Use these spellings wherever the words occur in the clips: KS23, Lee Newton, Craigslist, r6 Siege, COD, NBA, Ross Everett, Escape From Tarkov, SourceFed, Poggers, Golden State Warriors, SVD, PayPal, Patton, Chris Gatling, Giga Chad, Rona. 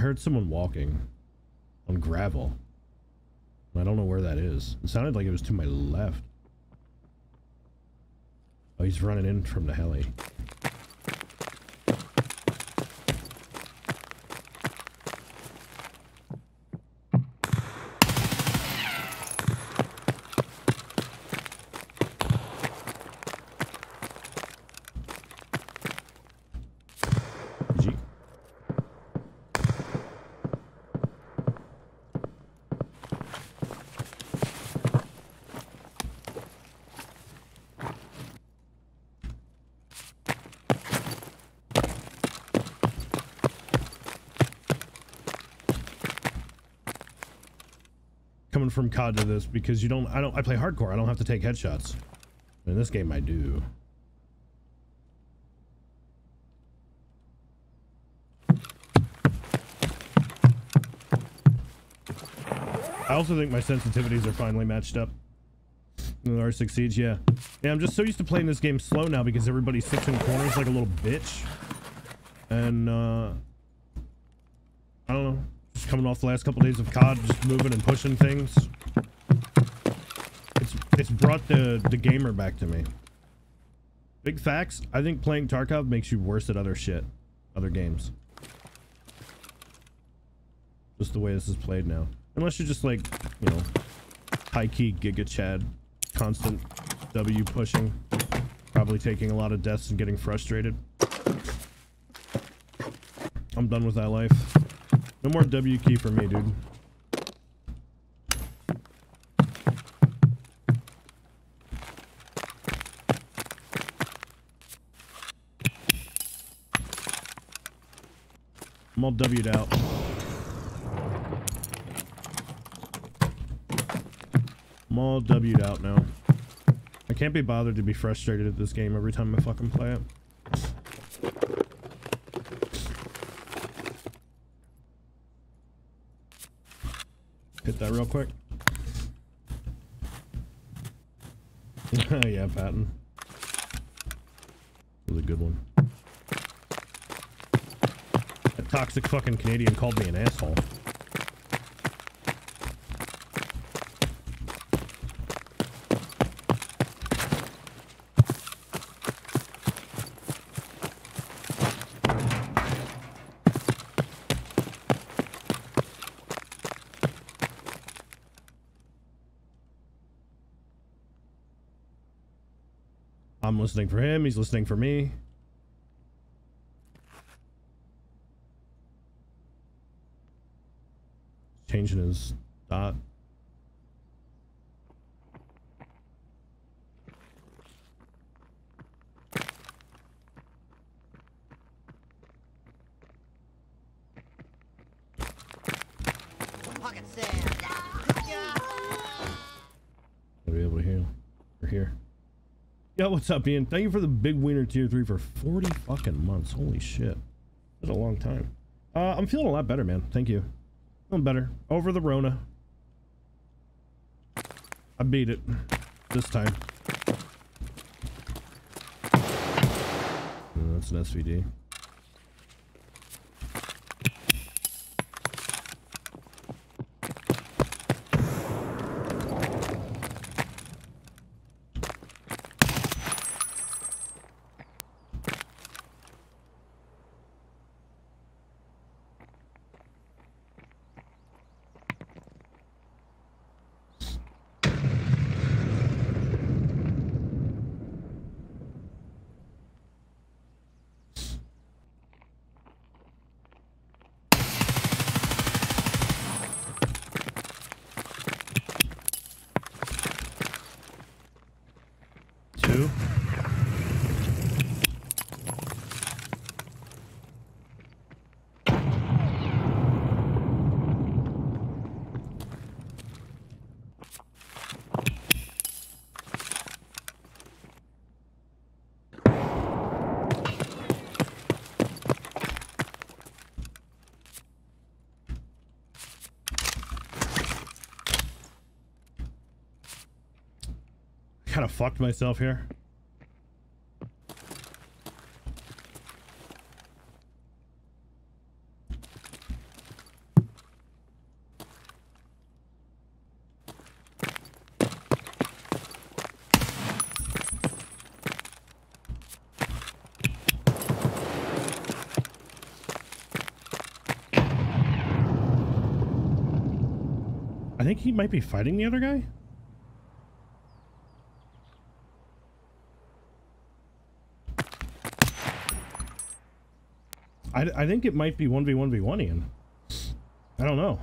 heard someone walking on gravel. I don't know where that is. It sounded like it was to my left. Oh, he's running in from the heli. From COD to this because you don't I play hardcore. I don't have to take headshots. In this game I do. I also think my sensitivities are finally matched up. R6 Siege, yeah. Yeah, I'm just so used to playing this game slow now because everybody sits in corners like a little bitch. And I don't know. Just coming off the last couple of days of COD, just moving and pushing things. It's brought the gamer back to me. Big facts. I think playing Tarkov makes you worse at other shit, other games. Just the way this is played now. Unless you're just like, you know, high key Giga Chad, constant W pushing, probably taking a lot of deaths and getting frustrated. I'm done with that life. No more W key for me, dude. I'm all W'd out. I'm all W'd out now. I can't be bothered to be frustrated at this game every time I fucking play it. Hit that real quick. Yeah, Patton. That was a good one. That toxic fucking Canadian called me an asshole. I'm listening for him. He's listening for me. Changing his dot. I'll be able to hear him. We're here. Yo, what's up, Ian? Thank you for the big wiener tier 3 for 40 fucking months. Holy shit. That's a long time. I'm feeling a lot better, man. Thank you. Feeling better. Over the Rona. I beat it. This time. Oh, that's an SVD. Kind of fucked myself here. I think he might be fighting the other guy. I think it might be 1v1v1 Ian. I don't know.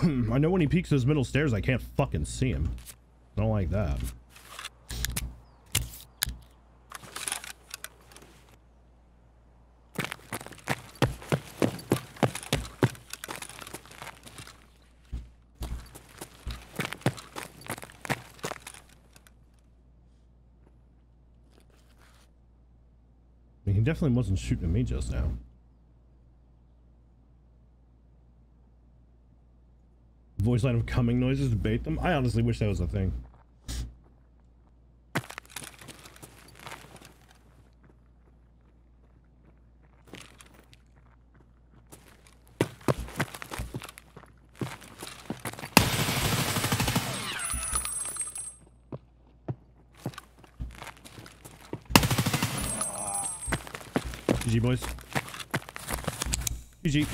I know when he peeks those middle stairs, I can't fucking see him. I don't like that. He definitely wasn't shooting at me just now. Voice line of coming noises to bait them. I honestly wish that was a thing. GG, boys. GG.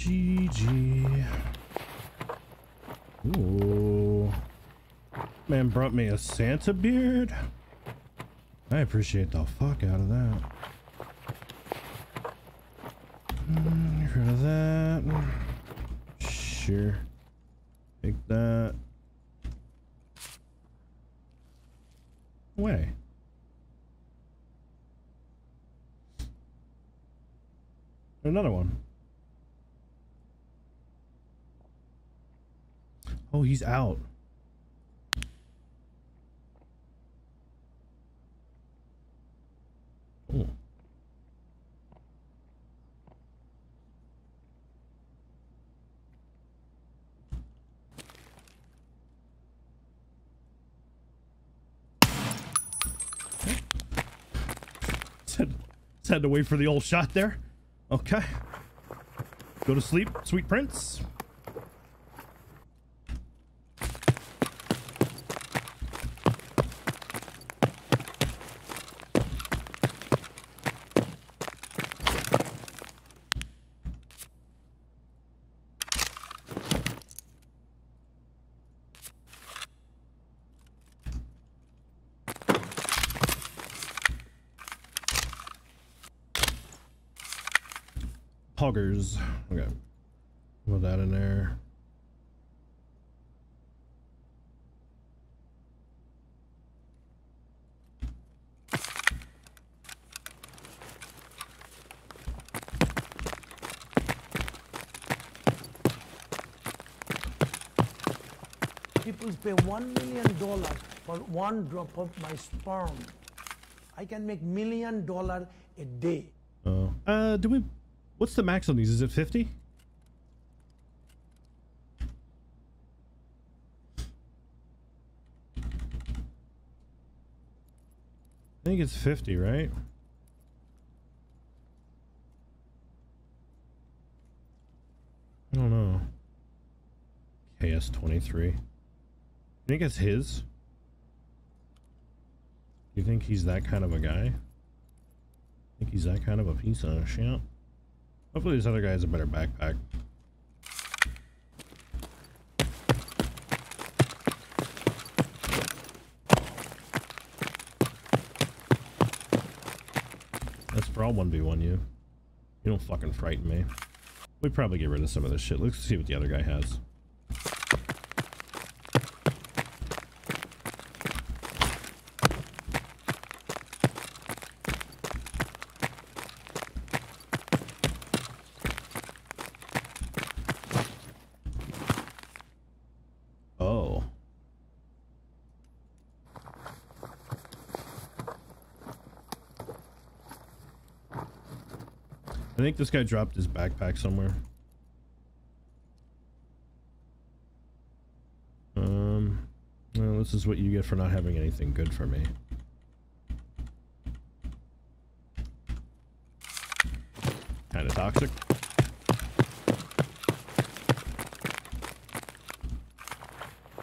GG. Ooh. Man brought me a Santa beard. I appreciate the fuck out of that. Get rid of that. Sure. Take that away. Another one. Oh, he's out. Oh. Had to wait for the old shot there. Okay, go to sleep, sweet prince. Poggers. Okay. Put that in there. People pay $1 million for one drop of my sperm. I can make $1 million a day. Oh. Do we... What's the max on these? Is it 50? I think it's 50, right? I don't know. KS23. You think it's his? You think he's that kind of a guy? I think he's that kind of a piece of shit. Hopefully this other guy has a better backpack. That's for all 1v1 you. You don't fucking frighten me. We'd probably get rid of some of this shit. Let's see what the other guy has. I think this guy dropped his backpack somewhere. Well, this is what you get for not having anything good for me. Kinda toxic.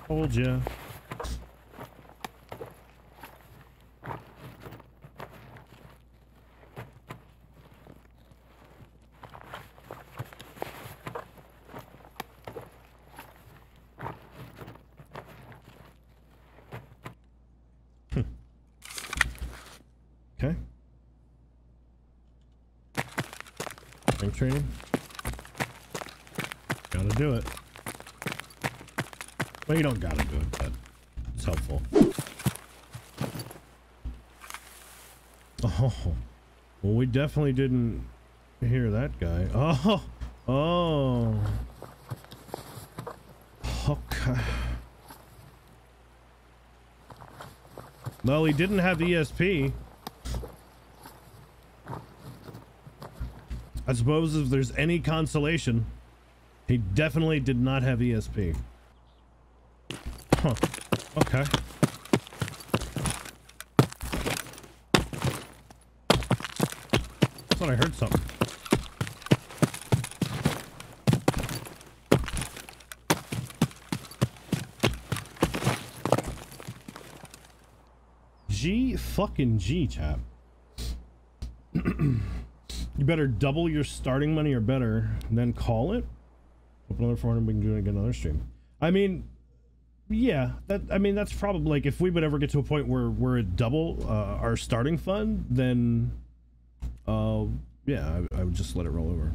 Told ya. Spring training. Gotta do it. Well, you don't gotta do it, but it's helpful. Oh, well, we definitely didn't hear that guy. Oh, oh, okay. Well, he didn't have ESP. I suppose if there's any consolation, he definitely did not have ESP. Huh. Okay. I thought I heard something. G fucking G, chap. You better double your starting money or better, and then call it. Open another 400, we can do it again, another stream. I mean, yeah, that, I mean, that's probably, like, if we would ever get to a point where we're at double our starting fund, then yeah, I would just let it roll over.